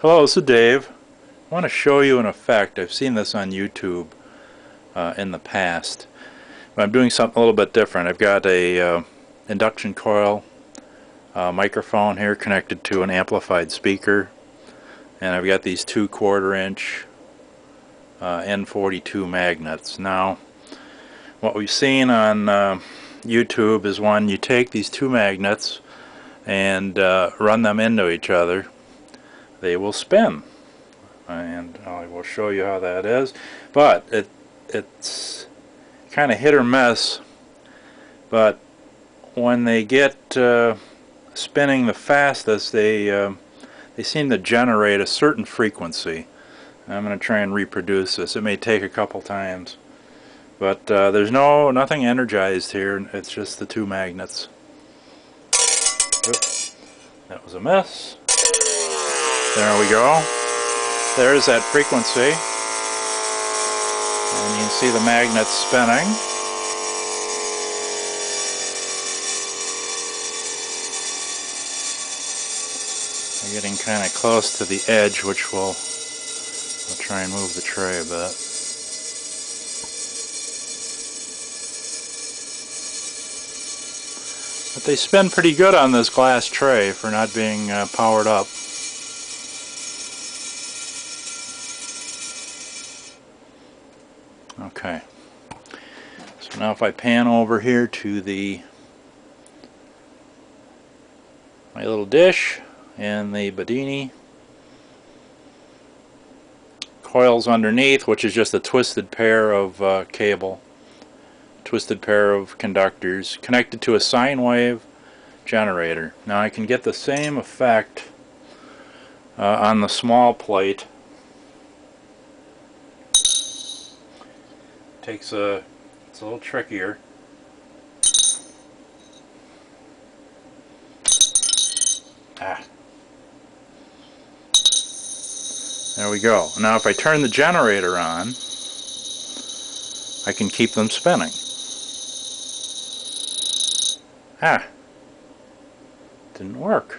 Hello, this is Dave. I want to show you an effect. I've seen this on YouTube in the past. But I'm doing something a little bit different. I've got a induction coil microphone here connected to an amplified speaker, and I've got these 2/4" N42 magnets. Now, what we've seen on YouTube is when you take these two magnets and run them into each other, they will spin, and I will show you how that is. But it's kind of hit or miss, but when they get spinning the fastest, they seem to generate a certain frequency. I'm going to try and reproduce this. It may take a couple times, but there's nothing energized here. It's just the two magnets. Oops. That was a miss. There we go. There's that frequency, and you can see the magnets spinning. We're getting kind of close to the edge, which we'll try and move the tray a bit. But they spin pretty good on this glass tray for not being powered up. Okay, so now if I pan over here to my little dish and the Bedini coils underneath, which is just a twisted pair of cable, twisted pair of conductors connected to a sine wave generator. Now I can get the same effect on the small plate. It's a little trickier. There we go. Now if I turn the generator on, I can keep them spinning. Didn't work.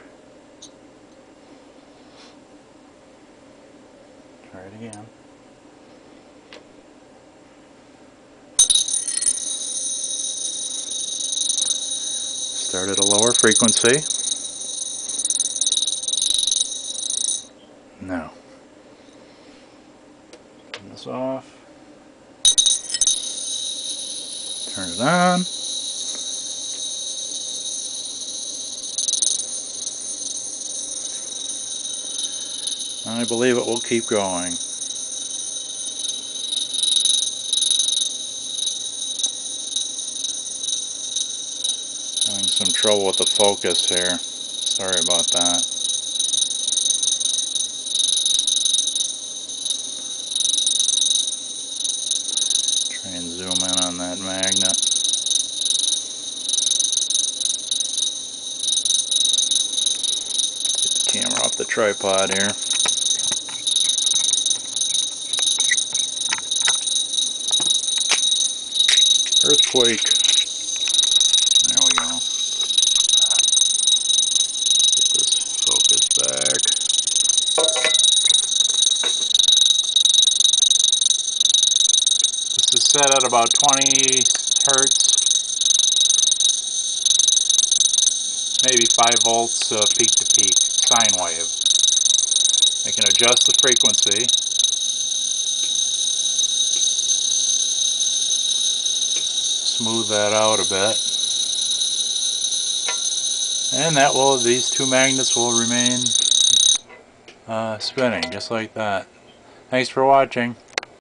Try it again. Start at a lower frequency. Now, turn this off. Turn it on. I believe it will keep going. Having some trouble with the focus here. Sorry about that. Try and zoom in on that magnet. Get the camera off the tripod here. Earthquake. There we go. Get this focus back. This is set at about 20 hertz, maybe 5 volts peak to peak, sine wave. I can adjust the frequency. Smooth that out a bit. And these two magnets will remain spinning just like that. Thanks for watching.